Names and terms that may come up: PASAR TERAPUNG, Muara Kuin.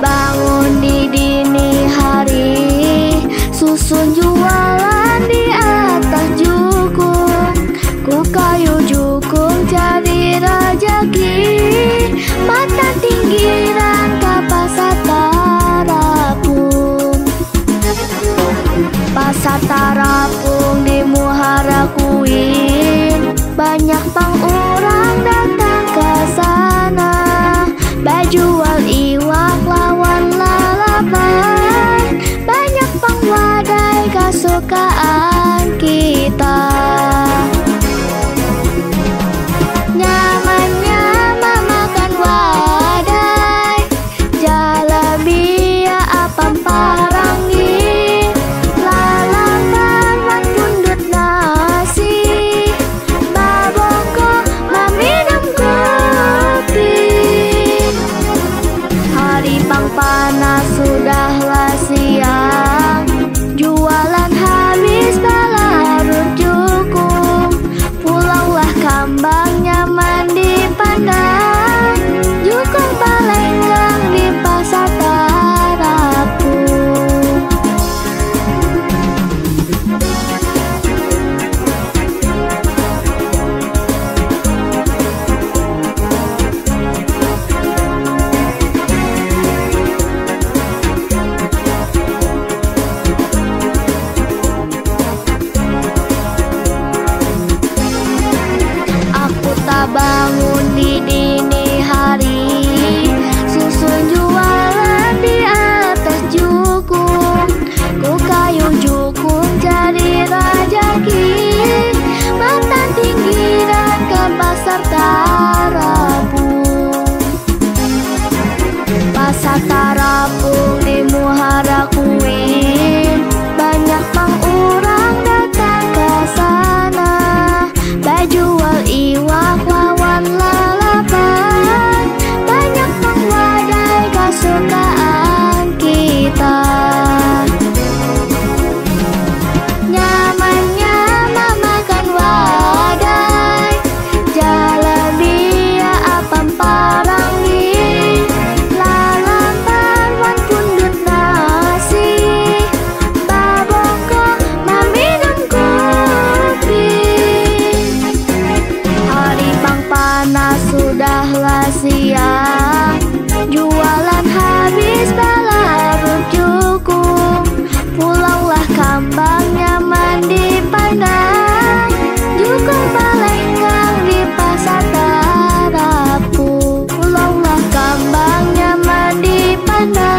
bangun di dini hari, susun jualan di atas jukung. Ku kayu jukung cari rejeki, mata tinggi rangka pasar terapung. Pasar terapung di Muara Kuin, banyak pang orang datang ke sana. Bajual iwak lawan lalapan, banyak pengwadai kesukaan kita. Nyaman-nyaman makan wadai, jalabia apam parangi, lalapan mandut nasi, baboko meminum kopi. Hari pang panas sudahlah siang, jualan habis balarut cukup. Pulanglah kambang nyaman dipandang, jukung palenggang di pasar terapung. Aku tak bangun di dini hari, susun jualan di atas jukung. Ku kayu jukung jadi rejeki, mata tinggi dan ke pasar terapung. Pasar terapung di Muara Kuin, banyak pang orang datang ke sana. Bajual iwak lawan lalapan, banyak pengwadai kesukaan kita. Nyaman-nyaman makan wadai, jalabia apam parangi, lalapan wan pundut nasi, baboko meminum kopi. Hari pang panas sudahlah siang, jualan habis balarut cukup. Pulanglah kambang nyaman dipandang, jukung palenggang di pasar terapung. Pulanglah kambang nyaman dipandang.